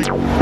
Perfect.